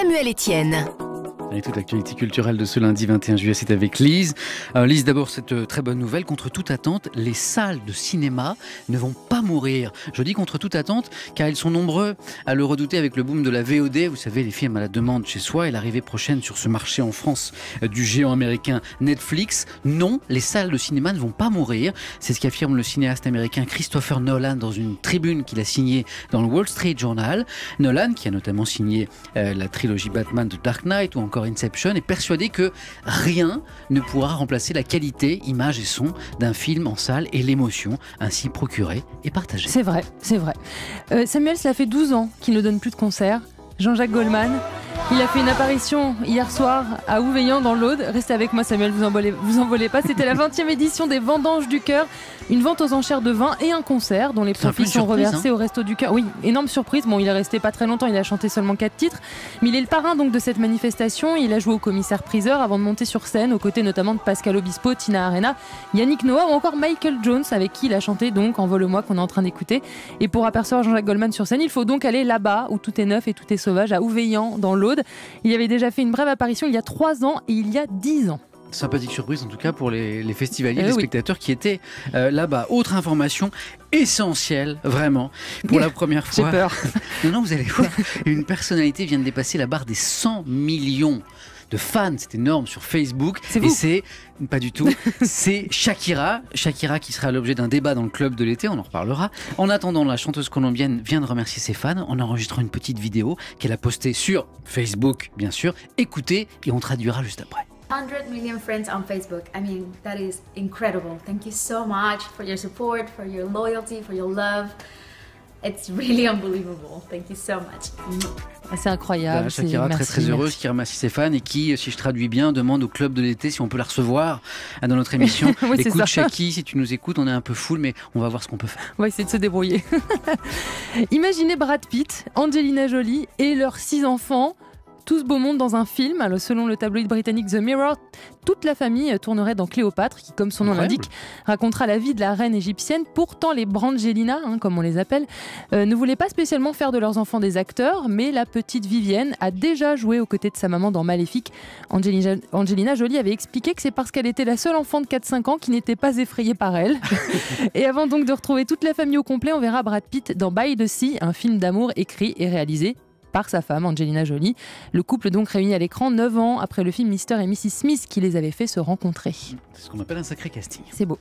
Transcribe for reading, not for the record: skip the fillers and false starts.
Samuel Étienne. Et toute l'actualité culturelle de ce lundi 21 juillet, c'est avec Lise. Lise, d'abord, cette très bonne nouvelle. Contre toute attente, les salles de cinéma ne vont pas mourir. Je dis contre toute attente, car ils sont nombreux à le redouter avec le boom de la VOD. Vous savez, les films à la demande chez soi et l'arrivée prochaine sur ce marché en France du géant américain Netflix. Non, les salles de cinéma ne vont pas mourir. C'est ce qu'affirme le cinéaste américain Christopher Nolan dans une tribune qu'il a signée dans le Wall Street Journal. Nolan, qui a notamment signé la trilogie Batman de Dark Knight ou encore Inception, est persuadé que rien ne pourra remplacer la qualité, image et son d'un film en salle et l'émotion ainsi procurée et partagée. C'est vrai, c'est vrai. Samuel, cela fait 12 ans qu'il ne donne plus de concerts. Jean-Jacques Goldman, il a fait une apparition hier soir à Ouveillan dans l'Aude. Restez avec moi Samuel, vous envolez pas. C'était la 20e édition des Vendanges du Cœur. Une vente aux enchères de vin et un concert dont les profits sont reversés au Resto du Cœur. Oui, énorme surprise. Bon, il est resté pas très longtemps, il a chanté seulement 4 titres. Mais il est le parrain donc de cette manifestation. Il a joué au commissaire-priseur avant de monter sur scène, aux côtés notamment de Pascal Obispo, Tina Arena, Yannick Noah ou encore Michael Jones, avec qui il a chanté donc Envole-moi qu'on est en train d'écouter. Et pour apercevoir Jean-Jacques Goldman sur scène, il faut donc aller là-bas où tout est neuf et tout est sauvage, à Ouveillan, dans l'Aude. Il avait déjà fait une brève apparition il y a 3 ans et il y a 10 ans. Sympathique surprise en tout cas pour les festivaliers, les spectateurs qui étaient là-bas. Autre information essentielle, vraiment, pour la première fois. J'ai peur. Non, vous allez voir, une personnalité vient de dépasser la barre des 100 millions de fans, c'est énorme, sur Facebook. Et c'est... Pas du tout. C'est Shakira. Shakira qui sera l'objet d'un débat dans le club de l'été, on en reparlera. En attendant, la chanteuse colombienne vient de remercier ses fans en enregistrant une petite vidéo qu'elle a postée sur Facebook, bien sûr. Écoutez, et on traduira juste après. 100 million friends on Facebook. I mean, that is incredible. Thank you so much for your support, for your loyalty, for your love. It's really unbelievable. Thank you so much. C'est incroyable. Là, Shakira, merci, très heureuse, qui remercie ses fans et qui, si je traduis bien, demande au club de l'été si on peut la recevoir dans notre émission. Oui, écoute Shaki, si tu nous écoutes, on est un peu full, mais on va voir ce qu'on peut faire. On va essayer de se débrouiller. Imaginez Brad Pitt, Angelina Jolie et leurs 6 enfants. Tout ce beau monde dans un film. Alors, selon le tabloïd britannique The Mirror, toute la famille tournerait dans Cléopâtre, qui, comme son nom l'indique, racontera la vie de la reine égyptienne. Pourtant, les Brangelina, comme on les appelle, ne voulaient pas spécialement faire de leurs enfants des acteurs, mais la petite Vivienne a déjà joué aux côtés de sa maman dans Maléfique. Angelina Jolie avait expliqué que c'est parce qu'elle était la seule enfant de 4-5 ans qui n'était pas effrayée par elle. Et avant donc de retrouver toute la famille au complet, on verra Brad Pitt dans By the Sea, un film d'amour écrit et réalisé par sa femme Angelina Jolie. Le couple donc réuni à l'écran 9 ans après le film Mister et Mrs. Smith qui les avait fait se rencontrer. C'est ce qu'on appelle un sacré casting. C'est beau.